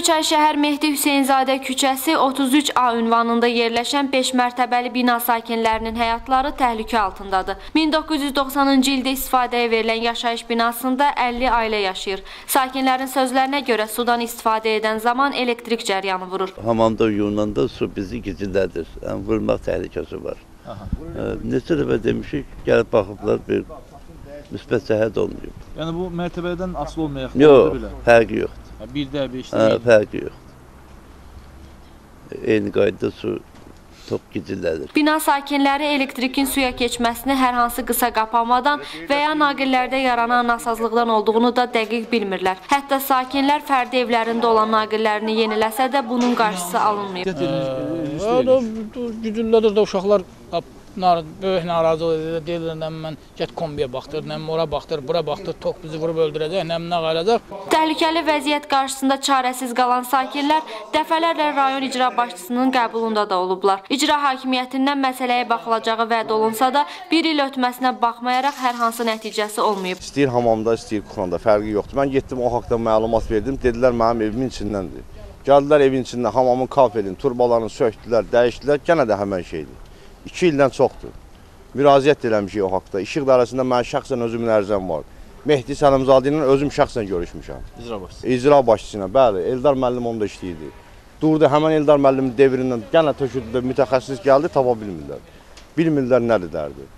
Göyçay şəhər Mehdi Hüseyinzade küçəsi 33A ünvanında yerləşən 5 mərtəbəli bina sakinlərinin həyatları təhlükə altındadır. 1990-cı ildə istifadəyə verilən yaşayış binasında 50 ailə yaşayır. Sakinlərin sözlərinə görə sudan istifadə edən zaman elektrik cəryanı vurur. Hamamda yuyunanda su bizi gizlədir. Yəni vurmaq təhlükəsi var. Neçə dəfə demişik, gəlib baxıblar bir müsbət cəhət olmayıb. Yəni bu mərtəbədən asılı olmayaq da bilə. Yox, fərqi yoxdur. Bir de bir işte farkı yok. Eyni qaydada su top gizlidir. Bina sakinleri elektrikin suya geçmesini her hansı kısa kapanmadan veya naqillərdə yaranan nasazlıqdan olduğunu da dəqiq bilmirlər. Hatta sakinler fərdi evlerinde olan naqillərini yeniləsə de bunun karşısı alınmıyor. Güdürlər de uşaqlar böyük narazılıq edirlər, nəm mən get kombiyə baxdır, nəm ora baxdır, bura baxdır, tok bizi vurub öldürəcək, nəm nə qalacaq. Təhlükəli vəziyyət qarşısında çarəsiz qalan sakinlər dəfələrlə rayon icra başçısının qəbulunda da olublar. İcra hakimiyyətindən məsələyə baxılacağı vəd olunsa da bir il ötməsinə baxmayaraq hər hansı nəticəsi olmayıb. İstəyir hamamda, istəyir kuxanda, fərqi yoxdur. Mən getdim o haqda məlumat verdim, dedilər mənim evimin içindəndir. Gəldilər evin içində hamamın kafelini, turbalarını söktülər, dəyişdilər, gənə də həmən şeydir. 2 ildən çoxdur. Müraciət eləmişik o haqda. İşıq dairəsində mən şəxsən özüm ərizəm var. Mehdi Salamzade ilə özüm şəxsən görüşmüşəm. İcra başçısı ilə, bəli. Eldar müəllim onda işləyirdi. Durdu, həmən Eldar müəllimin devrindən yenə töküldü, mütəxəssis gəldi, tapa bilmirlər. Bilmirlər nədir dərdi.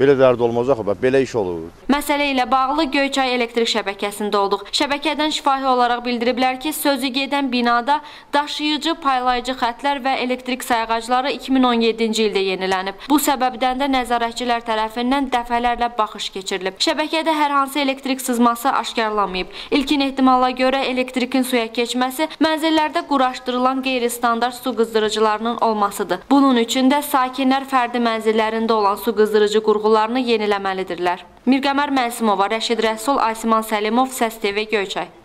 Belə dərd olmaz axı, belə iş olur. Məsələ ilə bağlı Göyçay elektrik şəbəkəsində olduq. Şəbəkədən şifahi olaraq bildiriblər ki, sözü gedən binada daşıyıcı, paylayıcı xətlər və elektrik sayğacları 2017-ci ildə yenilənib. Bu səbəbdən də nəzarətçilər tərəfindən dəfələrlə baxış keçirilib. Şəbəkədə hər hansı elektrik sızması aşkarlanmayıb. İlkin ehtimala görə elektrikin suya keçməsi mənzillərdə quraşdırılan qeyri-standart su qızdırıcılarının olmasıdır. Bunun üçün də sakinlər fərdi mənzillərində olan su qızdırıcı qurğularını yeniləməlidirlər. Mirqamər Məsimov, Rəşid Rəsul, Asiman Səlimov, SƏS TV Göyçay.